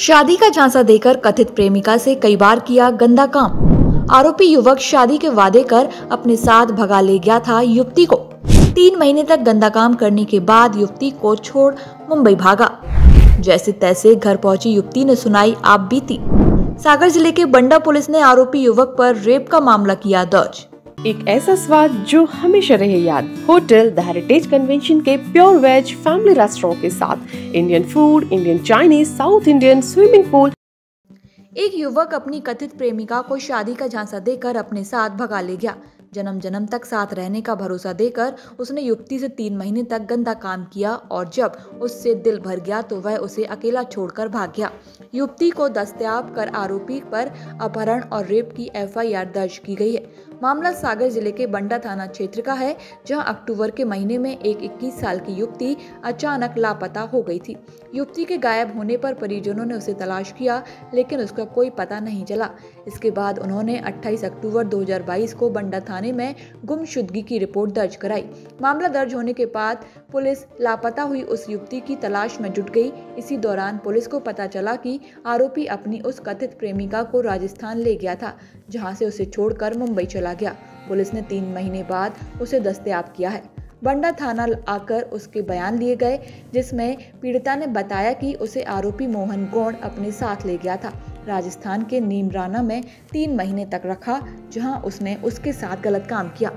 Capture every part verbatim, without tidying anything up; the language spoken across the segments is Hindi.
शादी का झांसा देकर कथित प्रेमिका से कई बार किया गंदा काम। आरोपी युवक शादी के वादे कर अपने साथ भगा ले गया था युवती को। तीन महीने तक गंदा काम करने के बाद युवती को छोड़ मुंबई भागा। जैसे तैसे घर पहुंची युवती ने सुनाई आप बीती। सागर जिले के बंडा पुलिस ने आरोपी युवक पर रेप का मामला किया दर्ज। एक ऐसा स्वाद जो हमेशा रहे याद। होटल द हेरिटेज कन्वेंशन के प्योर वेज फैमिली रेस्टोरेंट के साथ Indian food, Indian Chinese, south Indian, swimming pool. एक युवक अपनी कथित प्रेमिका को शादी का झांसा देकर अपने साथ भगा ले गया। जन्म जन्म तक साथ रहने का भरोसा देकर उसने युवती से तीन महीने तक गंदा काम किया और जब उससे दिल भर गया तो वह उसे अकेला छोड़कर भाग गया। युवती को दस्तयाब कर आरोपी पर अपहरण और रेप की एफ आई आर दर्ज की गई है। मामला सागर जिले के बंडा थाना क्षेत्र का है, जहां अक्टूबर के महीने में एक इक्कीस साल की युवती अचानक लापता हो गई थी। युवती के गायब होने पर परिजनों ने उसे तलाश किया, लेकिन उसका कोई पता नहीं चला। इसके बाद उन्होंने अट्ठाईस अक्टूबर दो हजार बाईस को बंडा थाने में गुमशुदगी की रिपोर्ट दर्ज कराई। मामला दर्ज होने के बाद पुलिस लापता हुई उस युवती की तलाश में जुट गई। इसी दौरान पुलिस को पता चला कि आरोपी अपनी उस कथित प्रेमिका को राजस्थान ले गया था, जहां से उसे छोड़कर मुंबई चला गया। पुलिस ने तीन महीने बाद उसे दस्तयाब किया है। बंडा थाना आकर उसके बयान लिए गए, जिसमें पीड़िता ने बताया कि उसे आरोपी मोहन गौड़ अपने साथ ले गया था। राजस्थान के नीमराना में तीन महीने तक रखा, जहां उसने उसके साथ गलत काम किया।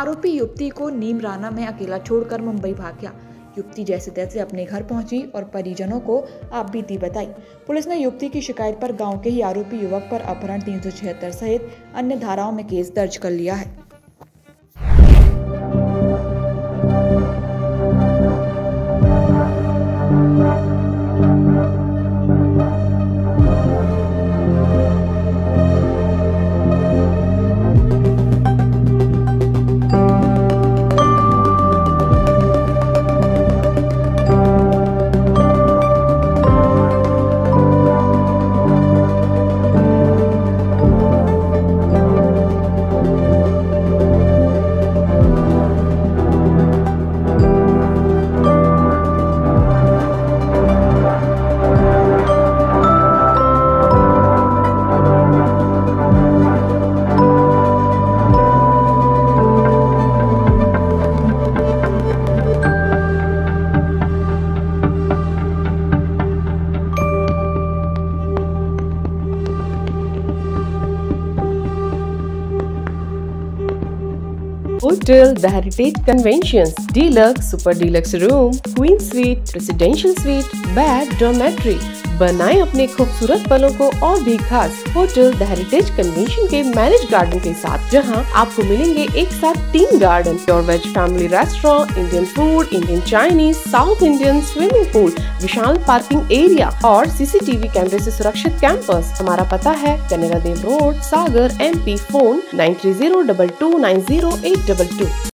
आरोपी युवती को नीमराना में अकेला छोड़कर मुंबई भाग गया। युवती जैसे तैसे अपने घर पहुंची और परिजनों को आप बीती बताई। पुलिस ने युवती की शिकायत पर गांव के ही आरोपी युवक पर अपहरण तीन सौ छिहत्तर सहित अन्य धाराओं में केस दर्ज कर लिया है। Hotel the Heritage Conventions, Deluxe, Super Deluxe Room, Queen Suite, Presidential Suite, Bed Dormitory। बनाए अपने खूबसूरत पलों को और भी खास। होटल द हेरिटेज कन्वेंशन के मैरिज गार्डन के साथ, जहां आपको मिलेंगे एक साथ तीन garden, pure veg family restaurant, Indian food, Indian Chinese, south Indian, swimming pool, विशाल पार्किंग एरिया और सी सी टी वी कैमरे से सुरक्षित कैंपस। हमारा पता है Kanera Dev road, Sagar, M P. Phone nine three zero double two nine zero eight double to.